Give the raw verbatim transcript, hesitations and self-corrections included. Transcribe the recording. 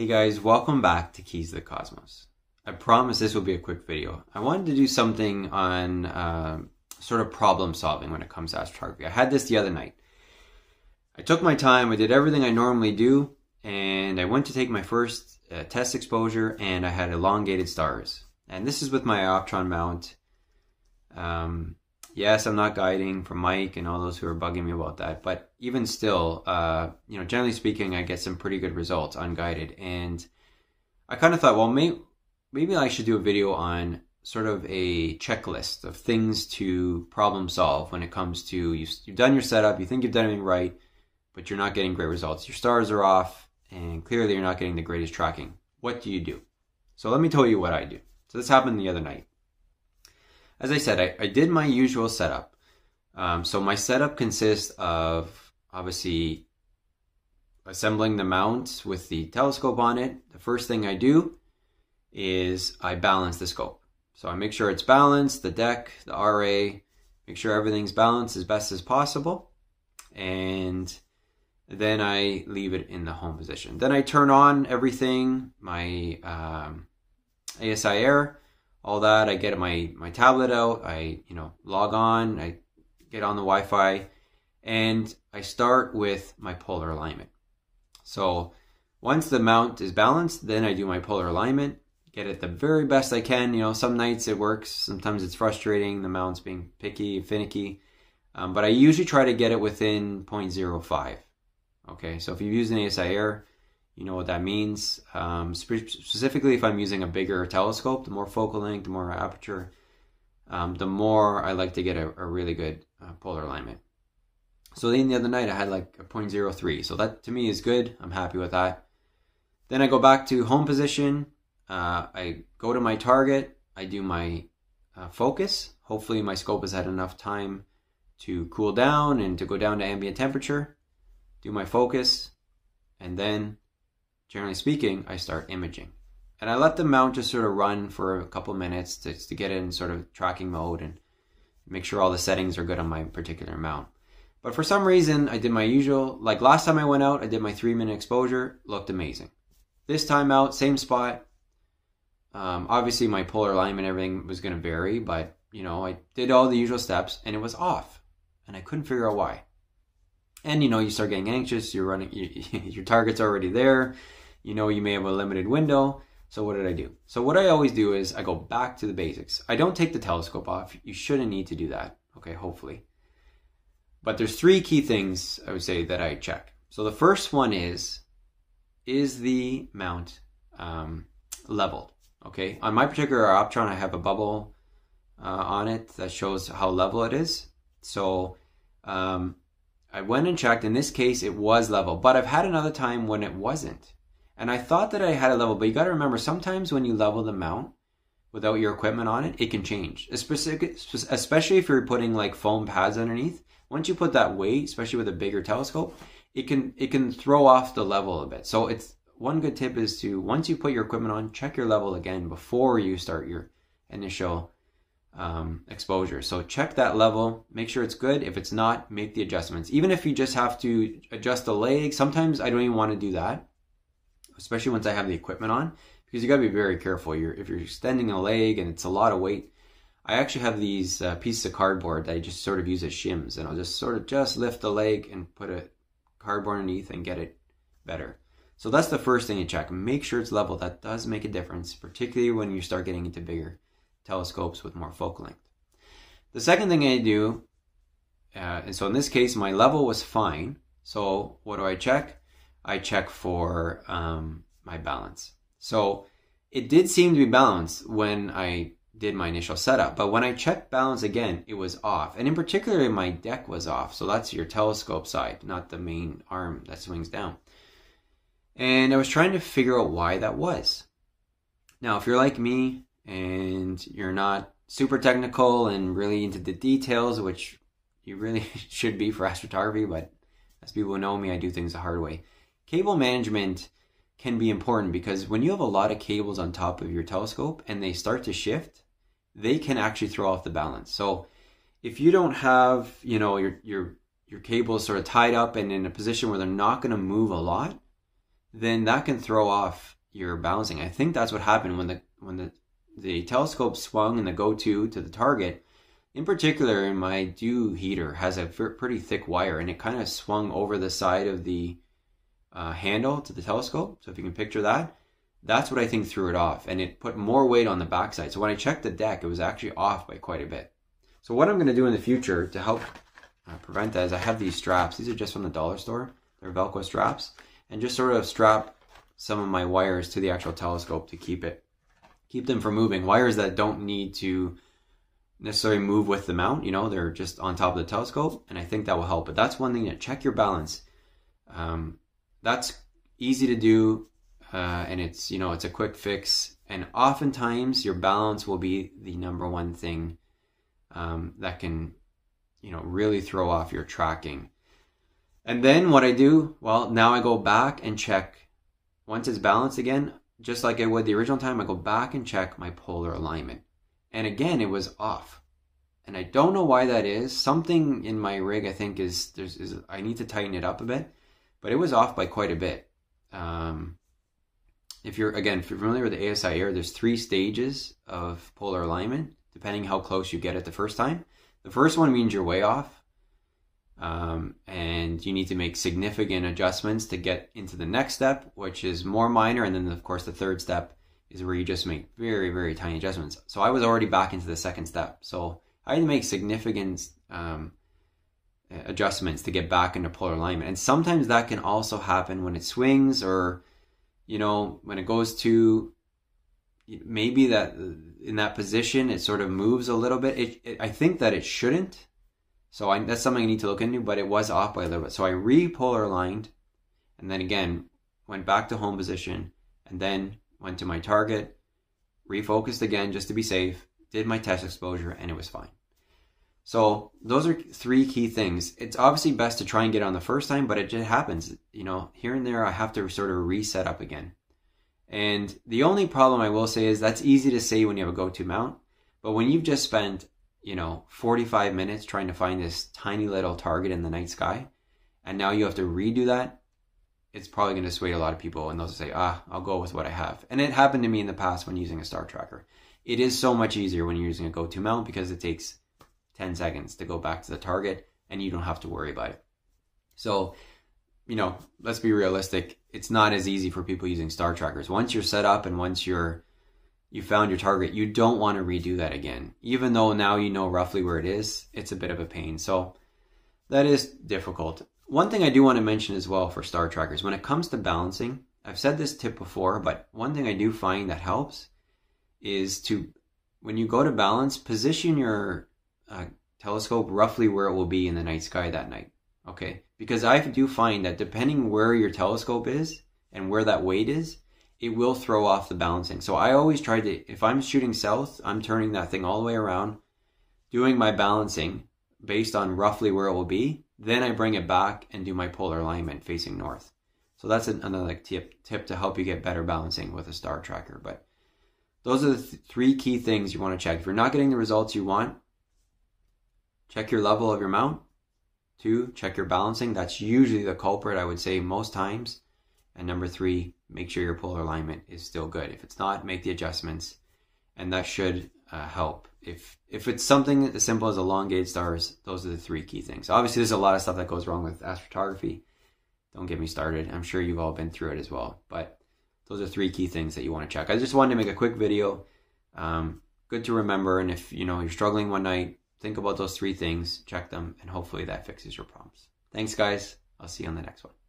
Hey guys, welcome back to Keys to the Cosmos. I promise this will be a quick video. I wanted to do something on uh, sort of problem solving when it comes to astrophotography. I had this the other night. I took my time, I did everything I normally do, and I went to take my first uh, test exposure and I had elongated stars. And this is with my Ioptron mount. Um, yes, I'm not guiding for Mike and all those who are bugging me about that, but even still, uh, you know, generally speaking, I get some pretty good results unguided. And I kind of thought, well, may maybe I should do a video on sort of a checklist of things to problem solve when it comes to you've, you've done your setup, you think you've done everything right, but you're not getting great results. Your stars are off, and clearly you're not getting the greatest tracking. What do you do? So let me tell you what I do. So this happened the other night. As I said, I, I did my usual setup. Um, so my setup consists of obviously assembling the mount with the telescope on it. The first thing I do is I balance the scope. So I make sure it's balanced, the deck, the R A, make sure everything's balanced as best as possible. And then I leave it in the home position. Then I turn on everything, my um, ASIair. All that, I get my, my tablet out, I you know log on, I get on the Wi-Fi, and I start with my polar alignment. So once the mount is balanced, then I do my polar alignment, get it the very best I can. You know, some nights it works, sometimes it's frustrating, the mount's being picky, finicky, um, but I usually try to get it within zero point zero five. Okay, so if you use an ASIair, you know what that means. Um, spe specifically, if I'm using a bigger telescope, the more focal length, the more aperture, um, the more I like to get a, a really good uh, polar alignment. So then the other night I had like a zero point zero three. So that to me is good. I'm happy with that. Then I go back to home position. Uh, I go to my target. I do my uh, focus. Hopefully my scope has had enough time to cool down and to go down to ambient temperature. Do my focus, and then generally speaking, I start imaging. And I let the mount just sort of run for a couple minutes to, to get in sort of tracking mode and make sure all the settings are good on my particular mount. But for some reason, I did my usual, like last time I went out, I did my three minute exposure, looked amazing. This time out, same spot. Um, obviously my polar alignment, everything was gonna vary, but you know, I did all the usual steps and it was off and I couldn't figure out why. And you know, you start getting anxious, you're running, you, your target's already there. You know, you may have a limited window. So what did I do? So what I always do is I go back to the basics. I don't take the telescope off. You shouldn't need to do that. Okay, hopefully. But there's three key things I would say that I check. So the first one is, is the mount um, leveled? Okay, on my particular Ioptron, I have a bubble uh, on it that shows how level it is. So um, I went and checked. In this case, it was level, but I've had another time when it wasn't. And I thought that I had a level, but you got to remember, sometimes when you level the mount without your equipment on it, it can change. Especially if you're putting like foam pads underneath. Once you put that weight, especially with a bigger telescope, it can it can throw off the level a bit. So it's one good tip is to, once you put your equipment on, check your level again before you start your initial um, exposure. So check that level, make sure it's good. If it's not, make the adjustments. Even if you just have to adjust the leg, sometimes I don't even want to do that, especially once I have the equipment on, because you gotta be very careful. You're, if you're extending a leg and it's a lot of weight, I actually have these uh, pieces of cardboard that I just sort of use as shims, and I'll just sort of just lift the leg and put a cardboard underneath and get it better. So that's the first thing you check. Make sure it's level. That does make a difference, particularly when you start getting into bigger telescopes with more focal length. The second thing I do, uh, and so in this case, my level was fine. So what do I check? I check for um, my balance. So it did seem to be balanced when I did my initial setup, but when I checked balance again, it was off. And in particular, my deck was off. So that's your telescope side, not the main arm that swings down. And I was trying to figure out why that was. Now, if you're like me and you're not super technical and really into the details, which you really should be for astrophotography, but as people who know me, I do things the hard way. Cable management can be important because when you have a lot of cables on top of your telescope and they start to shift, they can actually throw off the balance. So if you don't have, you know, your your your cables sort of tied up and in a position where they're not going to move a lot, then that can throw off your balancing. I think that's what happened when the when the, the telescope swung in the go-to to the target. In particular, my dew heater has a pretty thick wire, and it kind of swung over the side of the uh, handle to the telescope. So if you can picture that, that's what I think threw it off, and it put more weight on the backside. So when I checked the deck, it was actually off by quite a bit. So what I'm going to do in the future to help uh, prevent that is I have these straps. These are just from the dollar store. They're Velcro straps, and just sort of strap some of my wires to the actual telescope to keep it, keep them from moving. Wires that don't need to necessarily move with the mount, you know, they're just on top of the telescope, and I think that will help. But that's one thing, to check your balance. Um, that's easy to do, uh, and it's, you know, it's a quick fix. And oftentimes your balance will be the number one thing um, that can, you know, really throw off your tracking. And then what I do, well, now I go back and check. Once it's balanced again, just like I would the original time, I go back and check my polar alignment. And again, it was off. And I don't know why that is. Something in my rig, I think, is, there's, is I need to tighten it up a bit. But it was off by quite a bit. Um, if you're, again, if you're familiar with the ASIair, there's three stages of polar alignment, depending how close you get it the first time. The first one means you're way off. Um, and you need to make significant adjustments to get into the next step, which is more minor. And then, of course, the third step is where you just make very, very tiny adjustments. So I was already back into the second step. So I had to make significant um, adjustments to get back into polar alignment. And sometimes that can also happen when it swings, or, you know, when it goes to maybe that in that position, it sort of moves a little bit. It, it, I think that it shouldn't. So I, that's something I need to look into, but it was off by a little bit. So I re-polar aligned, and then again, went back to home position, and then went to my target, refocused again just to be safe, did my test exposure, and it was fine. So those are three key things. It's obviously best to try and get on the first time, but it just happens. You know, here and there, I have to sort of reset up again. And the only problem I will say is that's easy to say when you have a go-to mount, but when you've just spent, you know, forty-five minutes trying to find this tiny little target in the night sky, and now you have to redo that, it's probably going to sway a lot of people, and they'll say, ah, I'll go with what I have. And it happened to me in the past when using a star tracker. It is so much easier when you're using a go-to mount because it takes ten seconds to go back to the target, and you don't have to worry about it. So, you know, let's be realistic. It's not as easy for people using star trackers. Once you're set up and once you're you found your target, you don't want to redo that again. Even though now you know roughly where it is, it's a bit of a pain. So that is difficult. One thing I do want to mention as well for star trackers, when it comes to balancing, I've said this tip before, but one thing I do find that helps is to, when you go to balance, position your uh, telescope roughly where it will be in the night sky that night, okay? Because I do find that depending where your telescope is and where that weight is, it will throw off the balancing. So I always try to, if I'm shooting south, I'm turning that thing all the way around, doing my balancing based on roughly where it will be. Then I bring it back and do my polar alignment facing north. So that's another tip, tip to help you get better balancing with a star tracker. But those are the th- three key things you want to check. If you're not getting the results you want, check your level of your mount. Two, check your balancing. That's usually the culprit, I would say, most times. And number three, make sure your polar alignment is still good. If it's not, make the adjustments, and that should uh, help. If if it's something as simple as elongated stars, those are the three key things. Obviously, there's a lot of stuff that goes wrong with astrophotography. Don't get me started. I'm sure you've all been through it as well, but those are three key things that you want to check. I just wanted to make a quick video. Um, good to remember, and if you know, you're struggling one night, think about those three things, check them, and hopefully that fixes your problems. Thanks, guys. I'll see you on the next one.